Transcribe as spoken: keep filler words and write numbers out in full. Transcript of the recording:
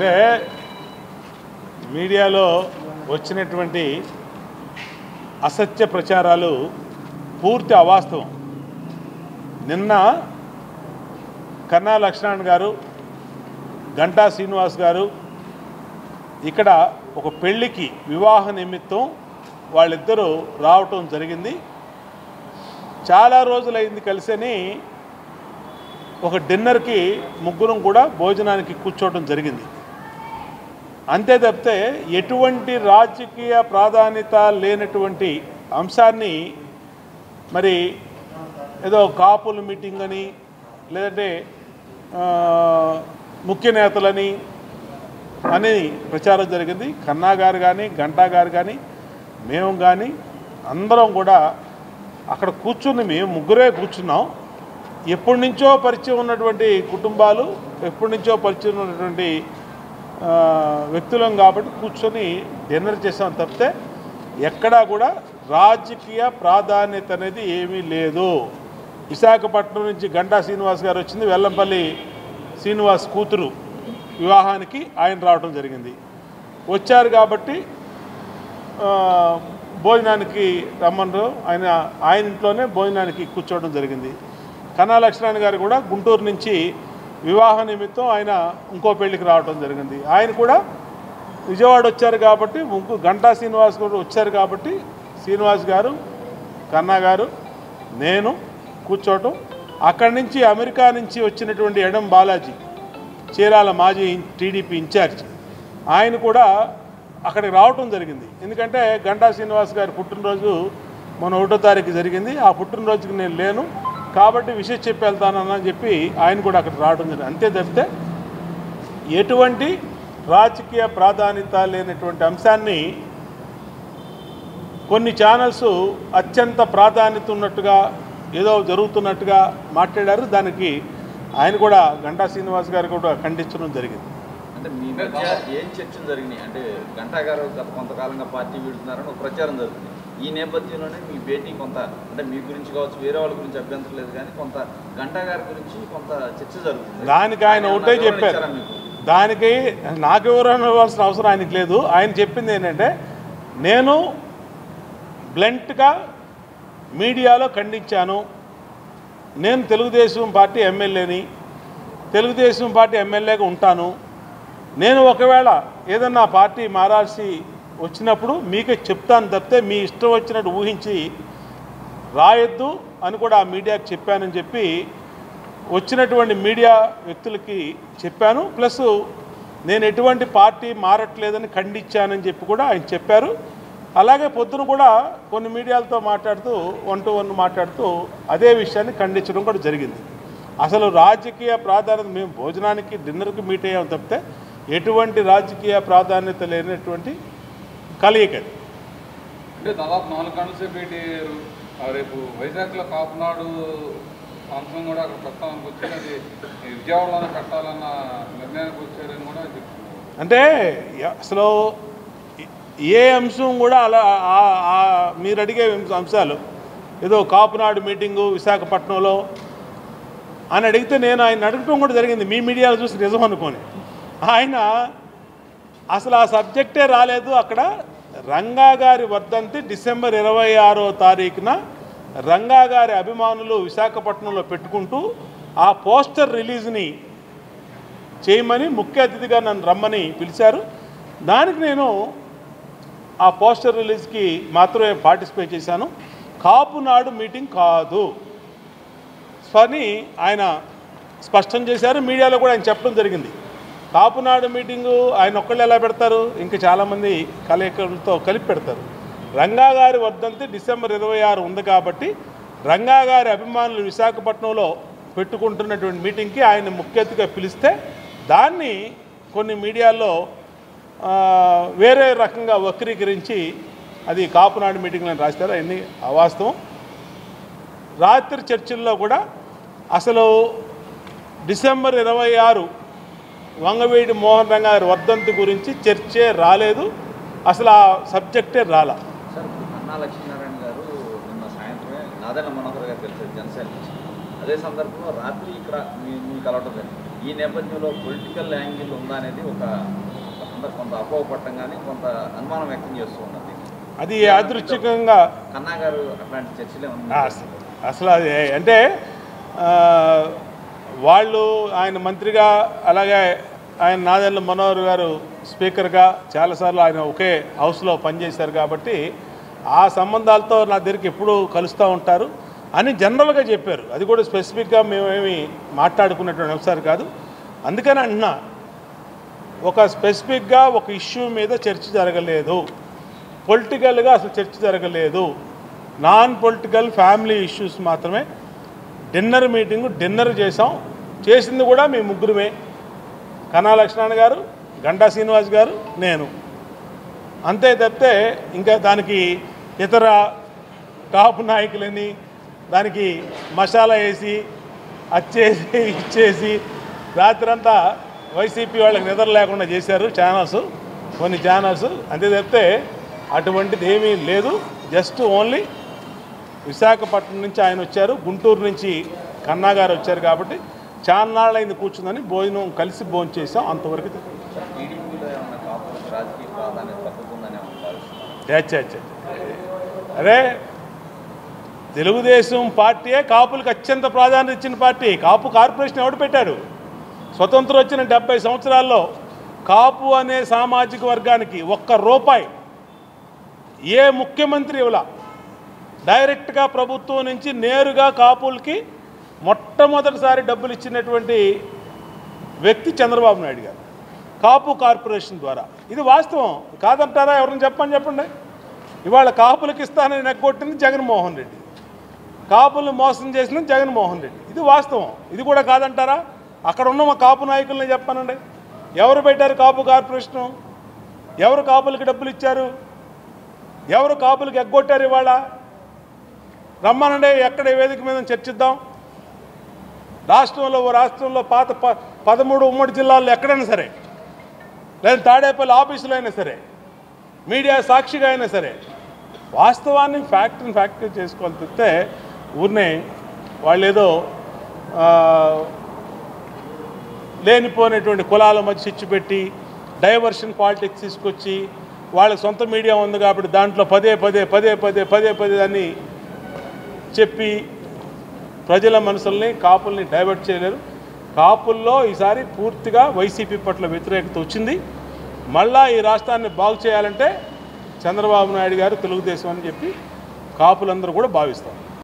అంటే మీడియాలో వచ్చినటువంటి అసత్య ప్రచారాలు పూర్తి అవాస్తవం. నిన్న కన్నా లక్ష్మణ్ గారు, గంటా శ్రీనివాస్ గారు ఇక్కడ ఒక పెళ్ళికి వివాహ నిమిత్తం వాళ్ళిద్దరూ రావటం జరిగింది. చాలా రోజులైంది కలిసని ఒక డిన్నర్కి ముగ్గురం కూడా భోజనానికి కూర్చోవడం జరిగింది. అంతే తప్పితే ఎటువంటి రాజకీయ ప్రాధాన్యత లేనటువంటి అంశాన్ని మరి ఏదో కాపుల మీటింగ్ అని, లేదంటే ముఖ్య నేతలని అని ప్రచారం జరిగింది. కన్నా గారు కానీ, గంటా గారు కానీ, మేము కానీ అందరం కూడా అక్కడ కూర్చుని మేము ముగ్గురే కూర్చున్నాం. ఎప్పటి నుంచో పరిచయం ఉన్నటువంటి కుటుంబాలు, ఎప్పటి నుంచో పరిచయం ఉన్నటువంటి వ్యక్తులం కాబట్టి కూర్చొని డిన్నర్ చేసాం తప్పితే ఎక్కడా కూడా రాజకీయ ప్రాధాన్యత అనేది ఏమీ లేదు. విశాఖపట్నం నుంచి గంటా శ్రీనివాస్ గారు వచ్చింది, వెల్లంపల్లి శ్రీనివాస్ కూతురు వివాహానికి ఆయన రావడం జరిగింది. వచ్చారు కాబట్టి భోజనానికి రమ్మన్నారు, ఆయన ఆయన ఇంట్లోనే భోజనానికి కూర్చోవడం జరిగింది. కన్నా లక్ష్మణ్ గారు కూడా గుంటూరు నుంచి వివాహ నిమిత్తం ఆయన ఇంకో పెళ్లికి రావడం జరిగింది. ఆయన కూడా విజయవాడ వచ్చారు కాబట్టి, ఇంకో గంటా శ్రీనివాస్ గారు వచ్చారు కాబట్టి శ్రీనివాస్ గారు, కన్నా గారు, నేను కూర్చోవటం. అక్కడి నుంచి అమెరికా నుంచి వచ్చినటువంటి ఎడం బాలాజీ, చీరాల మాజీ టీడీపీ ఇన్ఛార్జ్, ఆయన కూడా అక్కడికి రావటం జరిగింది. ఎందుకంటే గంటా శ్రీనివాస్ గారి పుట్టినరోజు మొన్న ఒకటో తారీఖు జరిగింది. ఆ పుట్టినరోజుకి నేను లేను కాబట్టి విషయం చెప్పి వెళ్తానని చెప్పి ఆయన కూడా అక్కడ రావడం జరిగింది. అంతే తప్పితే ఎటువంటి రాజకీయ ప్రాధాన్యత లేనటువంటి అంశాన్ని కొన్ని ఛానల్స్ అత్యంత ప్రాధాన్యత ఉన్నట్టుగా ఏదో జరుగుతున్నట్టుగా మాట్లాడారు. దానికి ఆయన కూడా గంటా శ్రీనివాస్ గారు కూడా ఖండించడం జరిగింది. అంటే మీ మధ్య ఏం చర్చలు జరిగినాయి అంటే గంటా గారు గత కొంతకాలంగా పార్టీ వీడుతున్నారని ఒక ప్రచారం జరుగుతుంది. ఈ నేపథ్యంలోనే మీ భేటీ కొంత అంటే మీ గురించి కావచ్చు, వేరే వాళ్ళ గురించి అభ్యంతరం లేదు, కానీ కొంత గంటా గారి గురించి కొంత చర్చ జరుగుతుంది. దానికి ఆయన ఒకటే చెప్పారు, దానికి నాకు వివరణ ఇవ్వాల్సిన అవసరం ఆయనకి లేదు. ఆయన చెప్పింది ఏంటంటే, నేను బ్లంట్గా మీడియాలో ఖండించాను, నేను తెలుగుదేశం పార్టీ ఎమ్మెల్యేని, తెలుగుదేశం పార్టీ ఎమ్మెల్యేగా ఉంటాను, నేను ఒకవేళ ఏదన్నా పార్టీ మారాల్సి వచ్చినప్పుడు మీకే చెప్తాను తప్పితే మీ ఇష్టం వచ్చినట్టు ఊహించి రాయొద్దు అని కూడా ఆ మీడియాకి చెప్పానని చెప్పి వచ్చినటువంటి మీడియా వ్యక్తులకి చెప్పాను. ప్లస్ నేను ఎటువంటి పార్టీ మారట్లేదని ఖండించానని చెప్పి కూడా ఆయన చెప్పారు. అలాగే పొద్దున కూడా కొన్ని మీడియాలతో మాట్లాడుతూ వన్ టు వన్ మాట్లాడుతూ అదే విషయాన్ని ఖండించడం కూడా జరిగింది. అసలు రాజకీయ ప్రాధాన్యత మేము భోజనానికి డిన్నర్కి మీట్ అయ్యాం తప్పితే ఎటువంటి రాజకీయ ప్రాధాన్యత లేనటువంటి కలయిక. అంటే దాదాపు నాలుగు గంటల సేపు భేటీ అయ్యారు. రేపు వైజాగ్లో కాపునాడు అంశం కూడా అక్కడ ప్రస్తావానికి వచ్చి అది విజయవాడలోనే కట్టాలన్న నిర్ణయానికి వచ్చారని కూడా చెప్తున్నారు. అంటే అసలు ఏ అంశం కూడా అలా మీరు అడిగే అంశాలు ఏదో కాపునాడు మీటింగు విశాఖపట్నంలో అని అడిగితే నేను ఆయన అడగటం కూడా జరిగింది మీ మీడియాలో చూసి నిజం అనుకోని. ఆయన అసలు ఆ సబ్జెక్టే రాలేదు. అక్కడ రంగా గారి వర్ధంతి డిసెంబర్ ఇరవై ఆరో తారీఖున రంగా గారి అభిమానులు విశాఖపట్నంలో పెట్టుకుంటూ ఆ పోస్టర్ రిలీజ్ని చేయమని ముఖ్య అతిథిగా నన్ను రమ్మని పిలిచారు. దానికి నేను ఆ పోస్టర్ రిలీజ్కి మాత్రమే పార్టిసిపేట్ చేశాను. కాపునాడు మీటింగ్ కాదు అని ఆయన స్పష్టం చేశారు. మీడియాలో కూడా ఆయన చెప్పడం జరిగింది. కాపునాడు మీటింగు ఆయన ఒక్కళ్ళు ఎలా పెడతారు, ఇంకా చాలామంది కలయికలతో కలిపి పెడతారు. రంగా గారి వర్ధంతి డిసెంబర్ ఇరవై ఆరు ఉంది కాబట్టి రంగా గారి అభిమానులు విశాఖపట్నంలో పెట్టుకుంటున్నటువంటి మీటింగ్కి ఆయన ముఖ్య అతిథిగా పిలిస్తే దాన్ని కొన్ని మీడియాల్లో వేరే రకంగా వక్రీకరించి అది కాపునాడు మీటింగ్లో రాస్తారు. అవన్నీ అవాస్తవం. రాత్రి చర్చల్లో కూడా అసలు డిసెంబర్ ఇరవై ఆరు వంగవీడి మోహన్ రంగా గారి వర్ధంతి గురించి చర్చే రాలేదు. అసలు ఆ సబ్జెక్టే రాలా. కన్నా లక్ష్మీనారాయణ గారు నిన్న సాయంత్రమే నాదెండ్ల మనోహర్ గారు తెలిసారు జనసేన. అదే సందర్భంలో రాత్రి ఇక్కడ మీ కలవటం జరిగింది. ఈ నేపథ్యంలో పొలిటికల్ యాంగిల్ ఉందా అనేది ఒక కొంత అపోహ పట్టంగానే కొంత అనుమానం వ్యక్తం చేస్తూ ఉన్నది. అది యాదృచ్ఛికంగా కన్నా గారు అట్లాంటి చర్చలే ఉన్నాయి అసలు. అది అంటే వాళ్ళు ఆయన మంత్రిగా, అలాగే ఆయన నాదెండ్ల మనోహర్ గారు స్పీకర్గా చాలాసార్లు ఆయన ఒకే హౌస్లో పనిచేశారు కాబట్టి ఆ సంబంధాలతో నా దగ్గరికి ఎప్పుడూ కలుస్తూ ఉంటారు అని జనరల్గా చెప్పారు. అది కూడా స్పెసిఫిక్గా మేమేమి మాట్లాడుకున్నటువంటి అంశాలు కాదు. అందుకని అంటున్నా, ఒక స్పెసిఫిక్గా ఒక ఇష్యూ మీద చర్చ జరగలేదు, పొలిటికల్గా అసలు చర్చ జరగలేదు. నాన్ పొలిటికల్ ఫ్యామిలీ ఇష్యూస్ మాత్రమే. డిన్నర్ మీటింగ్ డిన్నర్ చేసాం, చేసింది కూడా మేము ముగ్గురమే, కన్నా లక్ష్మణారాయణ గారు, గంటా శ్రీనివాస్ గారు, నేను, అంతే తప్పితే ఇంకా దానికి ఇతర టాప్ నాయకులని దానికి మసాలా వేసి అచ్చేసి ఇచ్చేసి రాత్రంతా వైసీపీ వాళ్ళకి నిద్ర లేకుండా చేశారు ఛానల్స్, కొన్ని ఛానల్స్. అంతే తప్పితే అటువంటిది ఏమీ లేదు. జస్ట్ ఓన్లీ విశాఖపట్నం నుంచి ఆయన వచ్చారు, గుంటూరు నుంచి కన్నా గారు వచ్చారు కాబట్టి చాన్నాళ్ళు అయింది కూర్చుందని భోజనం కలిసి భోజనం చేసాం, అంతవరకు. అరే తెలుగుదేశం పార్టీయే కాపులకు అత్యంత ప్రాధాన్యత ఇచ్చిన పార్టీ. కాపు కార్పొరేషన్ ఎవడు పెట్టాడు? స్వతంత్రం వచ్చిన డెబ్బై సంవత్సరాల్లో కాపు అనే సామాజిక వర్గానికి ఒక్క రూపాయి ఏ ముఖ్యమంత్రి ఇవ్వలా. డైరెక్ట్గా ప్రభుత్వం నుంచి నేరుగా కాపులకి మొట్టమొదటిసారి డబ్బులు ఇచ్చినటువంటి వ్యక్తి చంద్రబాబు నాయుడు గారు, కాపు కార్పొరేషన్ ద్వారా. ఇది వాస్తవం కాదంటారా? ఎవరిని చెప్పని చెప్పండి. ఇవాళ కాపులకు ఇస్తానని నెగ్గొట్టింది జగన్మోహన్ రెడ్డి, కాపులను మోసం చేసిన జగన్మోహన్ రెడ్డి. ఇది వాస్తవం, ఇది కూడా కాదంటారా? అక్కడ ఉన్న మా కాపు నాయకులని చెప్పానండి, ఎవరు పెట్టారు కాపు కార్పొరేషను? ఎవరు కాపులకి డబ్బులు ఇచ్చారు? ఎవరు కాపులకి ఎగ్గొట్టారు? ఇవాళ రమ్మనండి, ఎక్కడ వేదిక మీద చర్చిద్దాం. రాష్ట్రంలో రాష్ట్రంలో పాత ప పదమూడు ఉమ్మడి జిల్లాల్లో ఎక్కడైనా సరే, లేదా తాడేపల్లి ఆఫీసులో అయినా సరే, మీడియా సాక్షిగా అయినా సరే వాస్తవాన్ని ఫ్యాక్ట్ని ఫ్యాక్ట్ చేసుకోవాలి తప్పితే ఊరినే వాళ్ళు ఏదో లేనిపోయినటువంటి కులాల మధ్య చిచ్చు పెట్టి డైవర్షన్ పాలిటిక్స్ తీసుకొచ్చి వాళ్ళ సొంత మీడియా ఉంది కాబట్టి దాంట్లో పదే పదే పదే పదే పదే పదే అని చెప్పి ప్రజల మనసుల్ని, కాపుల్ని డైవర్ట్ చేయలేరు. కాపుల్లో ఈసారి పూర్తిగా వైసీపీ పట్ల వ్యతిరేకత వచ్చింది. మళ్ళా ఈ రాష్ట్రాన్ని బాగు చేయాలంటే చంద్రబాబు నాయుడు గారు తెలుగుదేశం అని చెప్పి కాపులందరూ కూడా భావిస్తారు.